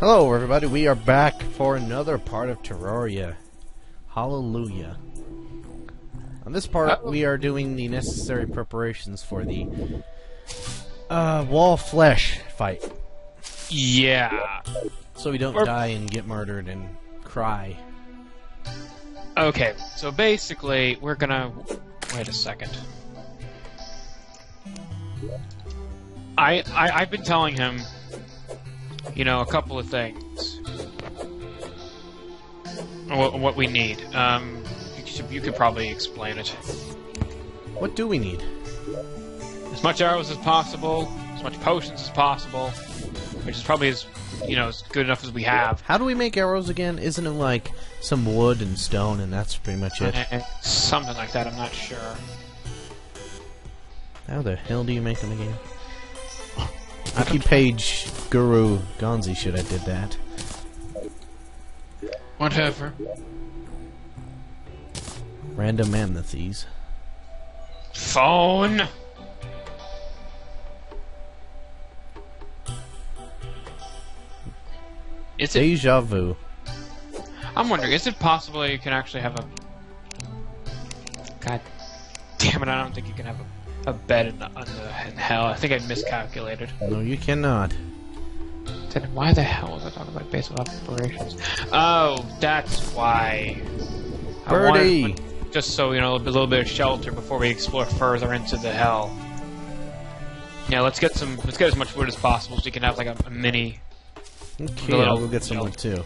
Hello everybody, we are back for another part of Terraria. Hallelujah. On this part, we are doing the necessary preparations for the Wall of Flesh fight. Yeah. So we don't die and get murdered and cry. Okay, so basically, we're gonna... Wait a second. I've been telling him, you know, a couple of things. What we need. You could probably explain it. What do we need? As much arrows as possible, as much potions as possible, which is probably as, you know, as good enough as we have. How do we make arrows again? Isn't it like some wood and stone and that's pretty much it? Something like that, I'm not sure. How the hell do you make them again? Wiki page guru Gonzi should have did that. Whatever. Random amnesties. Phone. Is it deja vu? I'm wondering, is it possible you can actually have a... God damn it! I don't think you can have a bed in hell. I think I miscalculated. No, you cannot. Then why the hell was I talking about basement operations? Oh, that's why. Birdie. Just so, you know, a little bit of shelter before we explore further into the hell. Yeah, let's get as much wood as possible so we can have like a mini. Okay, we'll get some wood too.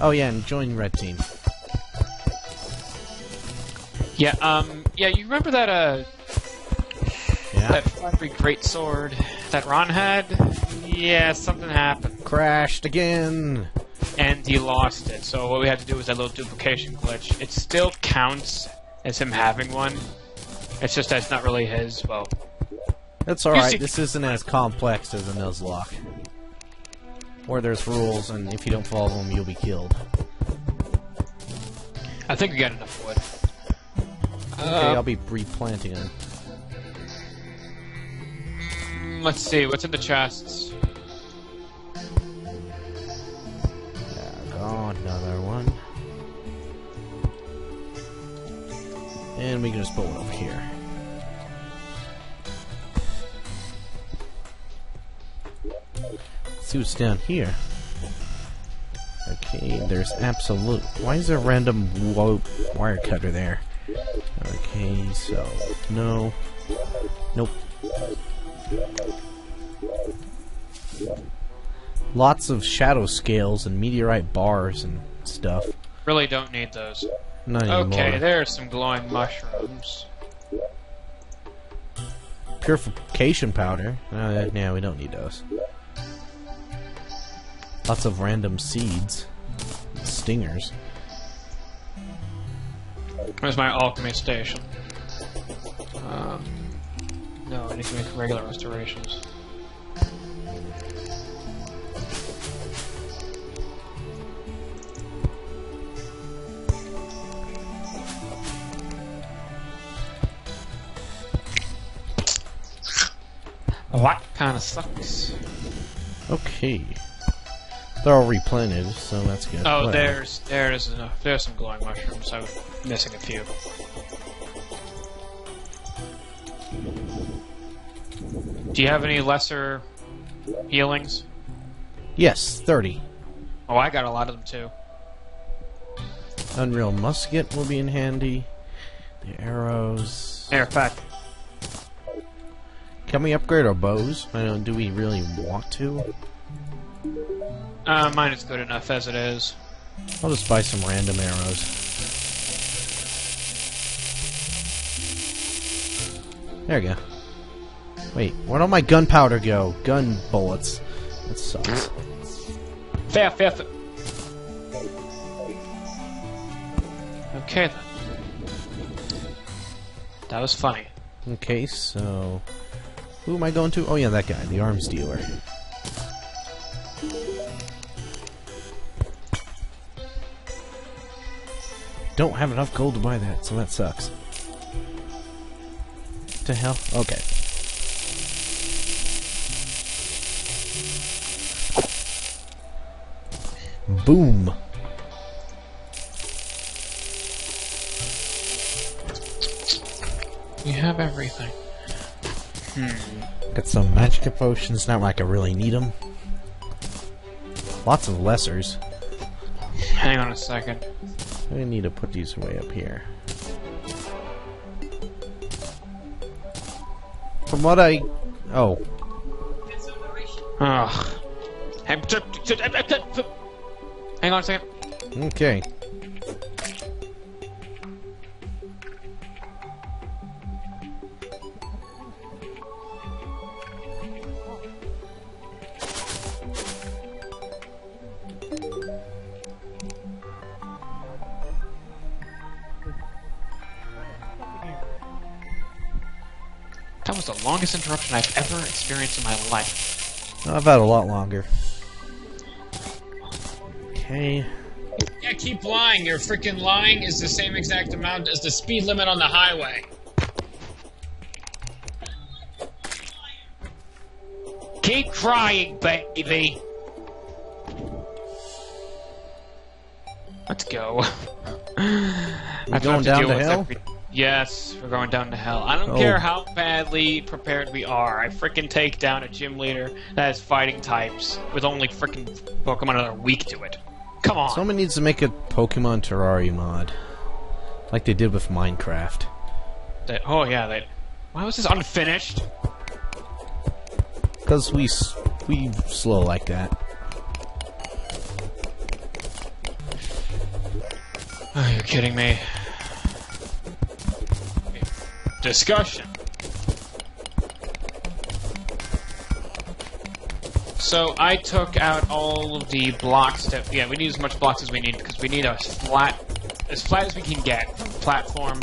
Oh yeah, and join red team. Yeah, yeah, you remember that that fiery greatsword that Ron had? Yeah, something happened. Crashed again. And he lost it, so what we had to do was that little duplication glitch. It still counts as him having one. It's just that it's not really his, well... That's alright, this isn't as complex as a Nuzlocke. Where there's rules, and if you don't follow them, you'll be killed. I think we got enough wood. Okay, I'll be replanting them. Let's see, what's in the chests? Oh, another one. And we can just put one over here. Let's see what's down here. Okay, there's absolute... Why is there a random wire cutter there? Okay, so... No. Nope. Lots of shadow scales and meteorite bars and stuff. Really don't need those. Not anymore. Okay, there's some glowing mushrooms. Purification powder. Yeah, we don't need those. Lots of random seeds. Stingers. Where's my alchemy station? No, I need to make regular restorations. What kind of sucks? Okay, they're all replanted, so that's good. Oh, whatever. There's enough. There's some glowing mushrooms. I'm missing a few. Do you have any lesser healings? Yes, 30. Oh, I got a lot of them too. Unreal musket will be in handy. The arrows. Air pack. Can we upgrade our bows? I don't. Do we really want to? Mine is good enough as it is. I'll just buy some random arrows. There we go. Wait, where'd all my gunpowder go? Gun bullets. That sucks. Fair. Okay then. That was funny. Okay, so... Who am I going to? Oh yeah, that guy, the arms dealer. Don't have enough gold to buy that, so that sucks. What the hell? Okay. Boom. You have everything. Hmm. Got some magic potions, not like I really need them. Lots of lessers. Hang on a second. I need to put these way up here. From what I... Oh. Ugh. Hang on a second. Okay. That was the longest interruption I've ever experienced in my life. I've had a lot longer. Okay. Yeah, keep lying. Your freaking lying is the same exact amount as the speed limit on the highway. Keep crying, baby. Let's go. We're going down to hell? Yes, we're going down to hell. I don't care how badly prepared we are. I frickin' take down a gym leader that has fighting types with only frickin' Pokemon that are weak to it. Come on. Someone needs to make a Pokemon Terraria mod. Like they did with Minecraft. That, oh yeah, they... Why was this unfinished? Because we slow like that. Oh, you're kidding me. Discussion. So I took out all of the blocks that we need as much blocks as we need because we need as flat as we can get platform.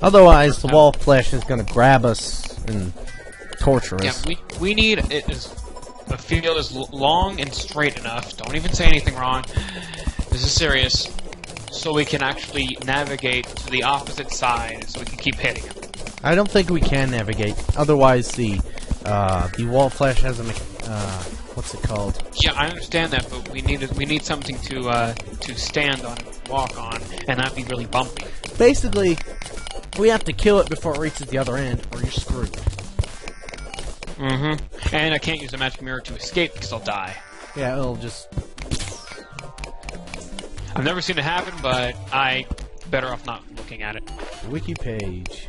Otherwise the Wall of Flesh is gonna grab us and torture us. Yeah, we need it is the field is long and straight enough. Don't even say anything wrong. This is serious. So we can actually navigate to the opposite side, so we can keep hitting him. I don't think we can navigate. Otherwise, the Wall of Flesh has a what's it called? Yeah, I understand that, but we need something to stand on, and walk on, and not be really bumpy. Basically, we have to kill it before it reaches the other end, or you're screwed. Mm-hmm. And I can't use a magic mirror to escape because I'll die. Yeah, it'll just. I've never seen it happen, but I better off not looking at it. Wiki page.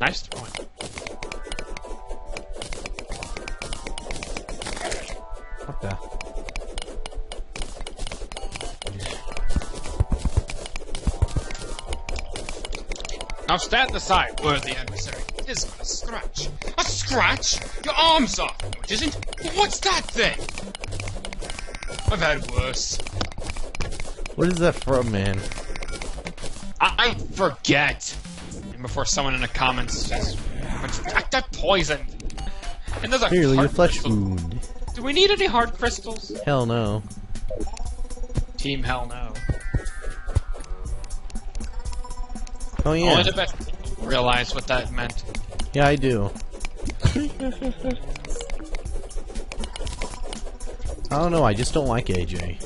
Nice throwing. What the? Now stand aside, worthy adversary. Is a scratch. A scratch? Your arm's off, which isn't. What's that thing? I've had worse. What is that from, man? I forget. And before someone in the comments says, that poisoned. And there's a clearly a flesh wound. Do we need any hard crystals? Hell no. Team hell no. Oh yeah. Only the best people realize what that meant. Yeah, I do. I don't know, I just don't like AJ.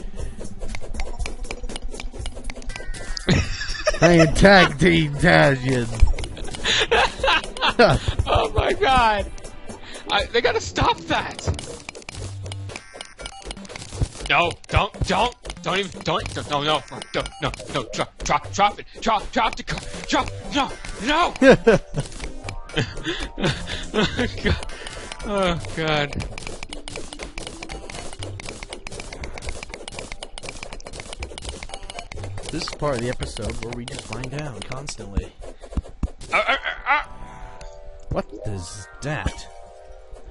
I am tag team Daniel. Oh my god! They gotta stop that! No, don't even, no, drop it, drop the car, no! Oh god. Oh god. This is part of the episode where we just wind down constantly. What is that?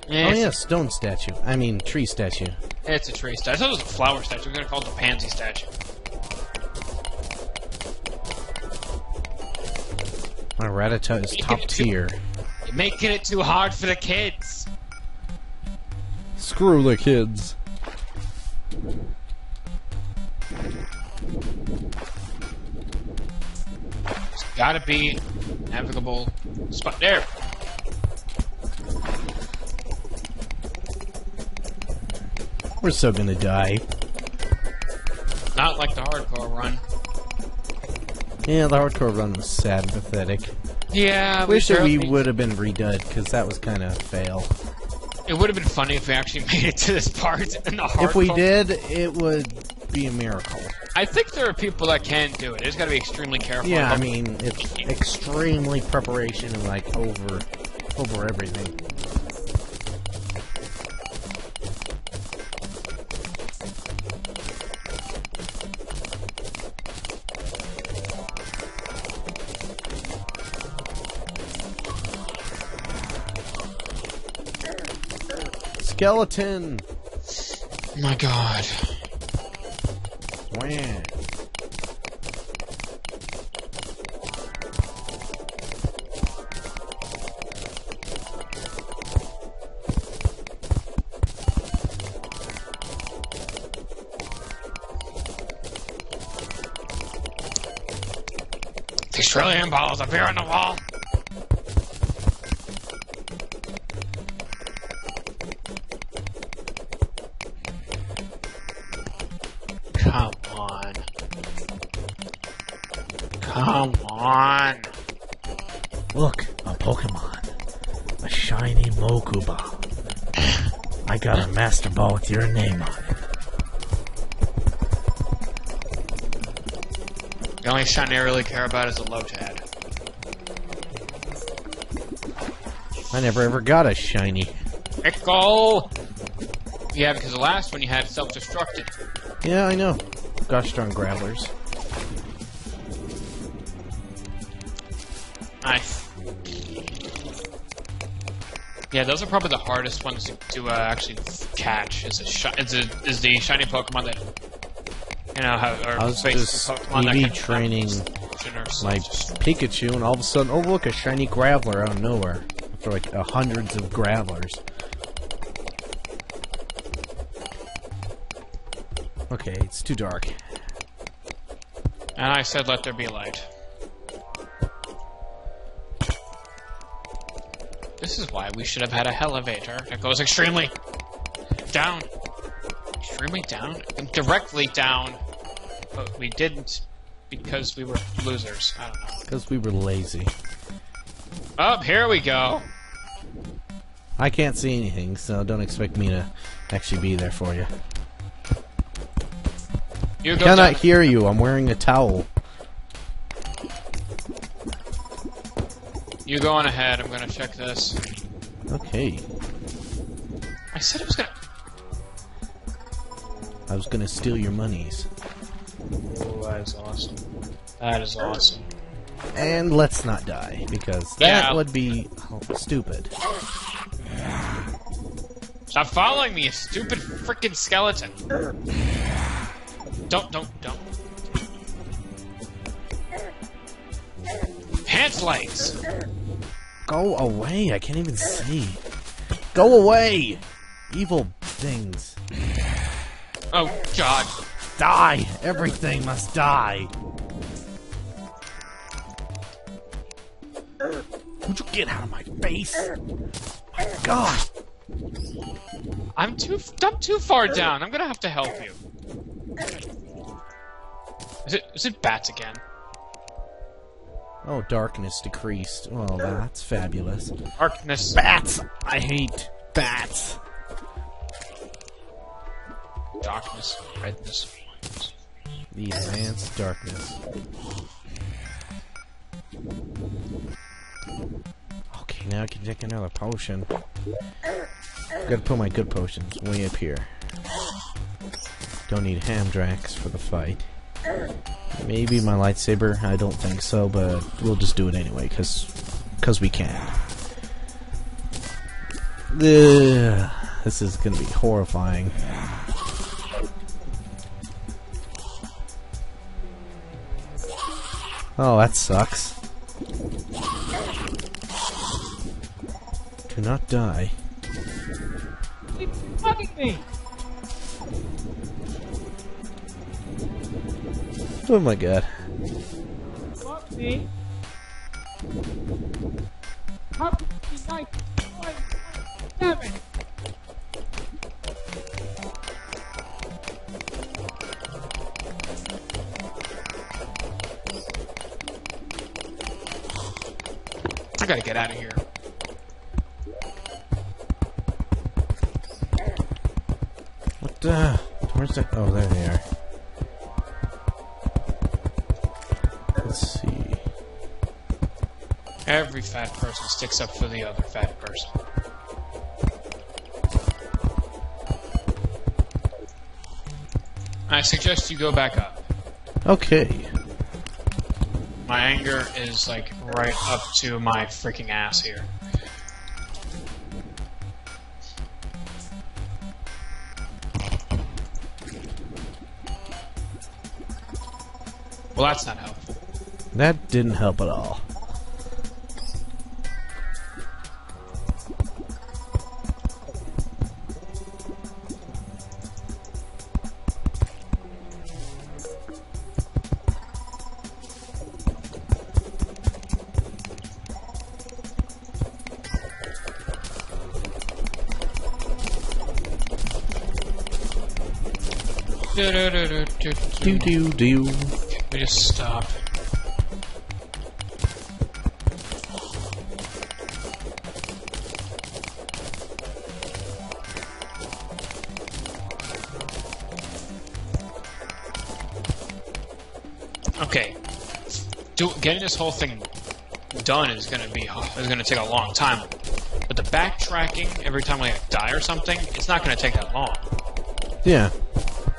Yeah, oh yeah, stone statue. I mean tree statue. It's a tree statue. I thought it was a flower statue. We're gonna call it the pansy statue. My Rattata is top tier. You're making it too hard for the kids! Screw the kids. It's gotta be navigable spot. There! We're still gonna die. Not like the hardcore run. Yeah, the hardcore run was sad and pathetic. Yeah, wish that we would have been redone, because that was kind of a fail. It would have been funny if we actually made it to this part in the hardcore. If we did, it would be a miracle. I think there are people that can do it. They just gotta be extremely careful. Yeah, I mean, it's extremely preparation and, like, over everything. Skeleton! Oh my god. Wham. The trillion balls appear on the wall! Come on! Look, a Pokemon. A shiny Mokuba. I got a Master Ball with your name on it. The only shiny I really care about is a Lotad. I never ever got a shiny. Pickle! Yeah, because the last one you had self-destructed. Yeah, I know. Gosh darn Grabblers. Nice. Yeah, those are probably the hardest ones to actually catch. Is the shiny Pokemon that I was just EV training my Pikachu, and all of a sudden, oh look, a shiny Graveler out of nowhere after like hundreds of Gravelers. Okay, it's too dark. And I said, let there be light. This is why we should have had a elevator that goes extremely down. Extremely down? Directly down. But we didn't because we were losers. I don't know. Because we were lazy. Up, here we go. I can't see anything, so don't expect me to actually be there for you. I cannot hear you. I'm wearing a towel. You go on ahead, I'm gonna check this. Okay. I said I was gonna steal your monies. Oh, that is awesome. That is awesome. And let's not die, because that would be stupid. Stop following me, you stupid frickin' skeleton. Don't. Pants legs! Go away, I can't even see. Go away! Evil things. Oh, God. Die! Everything must die! Would you get out of my face? My God! I'm too far down, I'm gonna have to help you. Is it bats again? Oh, darkness decreased. Well, that's fabulous. Darkness. Bats! I hate bats. Darkness, redness. The advanced darkness. Okay, now I can take another potion. Gotta put my good potions way up here. Don't need Hamdrax for the fight. Maybe my lightsaber, I don't think so, but we'll just do it anyway, cause we can. Ugh, this is gonna be horrifying. Oh, that sucks. Do not die. Keep fucking me! Oh my god. Fuck me. Fuck me, knife. Damn it. gotta get out of here. What the? Where's that? Oh, there they are. Let's see. Every fat person sticks up for the other fat person. I suggest you go back up. Okay. My anger is, like, right up to my freaking ass here. Well, that's not helpful. That didn't help at all. Do. Let me just stop. Okay. Getting this whole thing done is gonna take a long time. But the backtracking every time I die or something, it's not gonna take that long. Yeah.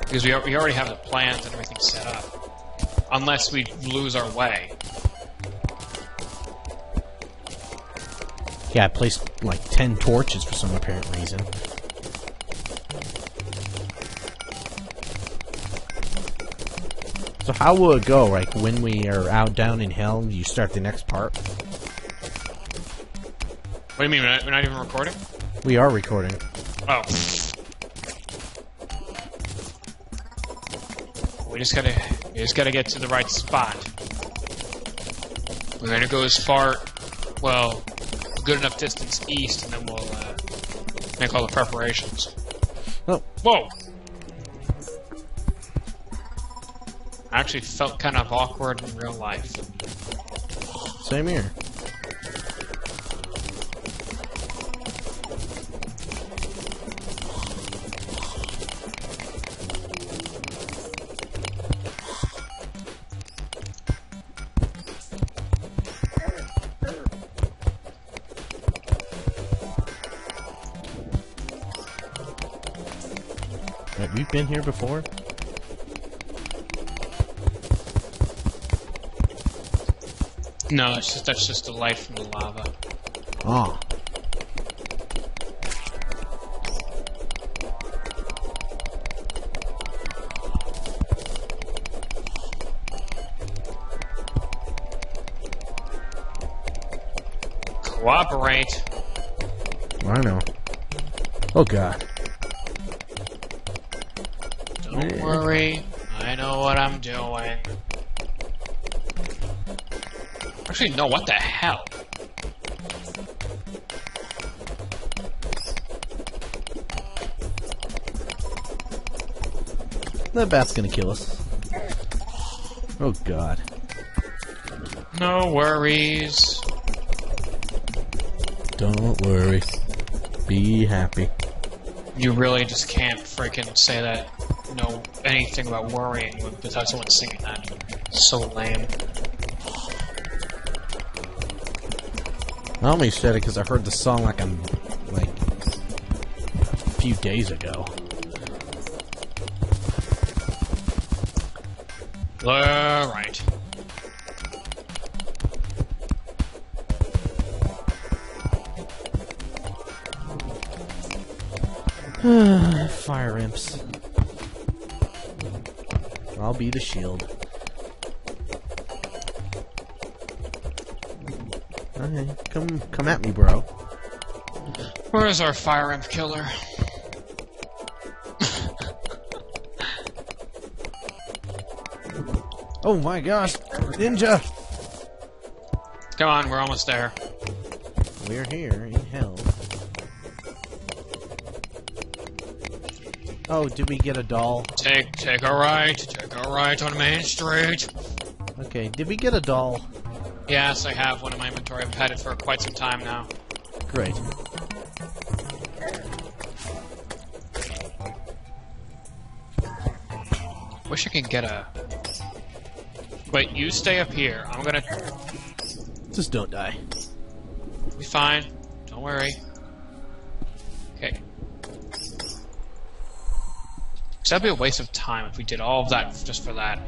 Because we already have the plans and everything set up. Unless we lose our way. Yeah, I placed like 10 torches for some apparent reason. So how will it go? Like when we are out down in hell, you start the next part? What do you mean? We're not even recording? We are recording. Oh. We just gotta get to the right spot. We're gonna go as far, well, a good enough distance east, and then we'll make all the preparations. Oh. Whoa! I actually felt kind of awkward in real life. Same here. We've been here before. No, it's just that's just the light from the lava. Oh. Cooperate. I know. Oh God. Don't worry, I know what I'm doing. Actually, no, what the hell? That bat's gonna kill us. Oh God. No worries. Don't worry. Be happy. You really just can't freaking say that. Know anything about worrying without someone singing that. It's so lame. I only said it because I heard the song like a few days ago. Alright. Fire imps. I'll be the shield. Okay, come at me, bro. Where's our fire imp killer? Oh my gosh, ninja! Come on, we're almost there. We're here in hell. Oh, did we get a doll? Take a right on Main Street. Okay, did we get a doll? Yes, I have one in my inventory. I've had it for quite some time now. Great. Wish I could get a... Wait, you stay up here. I'm gonna... Just don't die. Be fine. Don't worry. Okay. Because that'd be a waste of time if we did all of that just for that.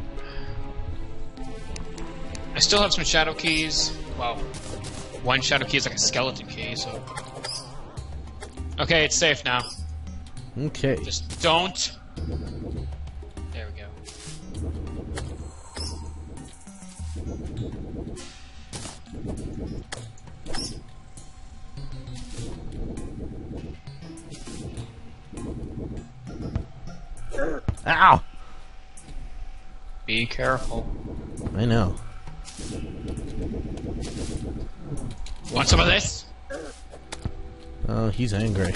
I still have some shadow keys. Well, one shadow key is like a skeleton key, so... Okay, it's safe now. Okay. Just don't... There we go. Ow! Be careful. I know. Want some of this? Oh, he's angry.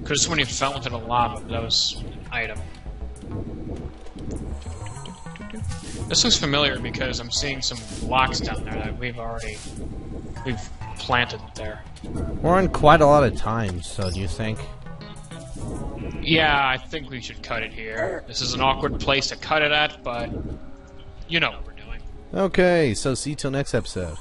Because when you fell into the lava, that was an item. This looks familiar because I'm seeing some blocks down there that we've planted there. We're on quite a lot of time, so do you think? Yeah, I think we should cut it here. This is an awkward place to cut it at, but you know what we're doing. Okay, so see you till next episode.